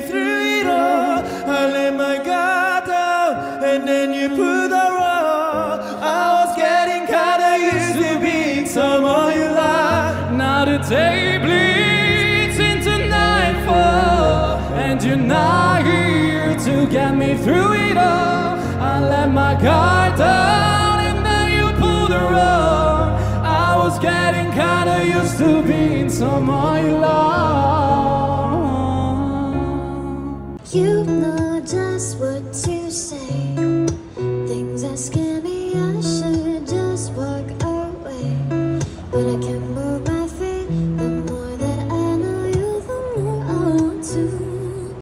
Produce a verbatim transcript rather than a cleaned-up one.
me through it all. I let my guard down, and then you put the roll. I was getting kinda used to being someone you like. Now the day bleeds into nightfall, and you're not here to get me through it all. I let my guard down, and then you put the roll. I was getting kinda used to being someone you like. You know just what to say.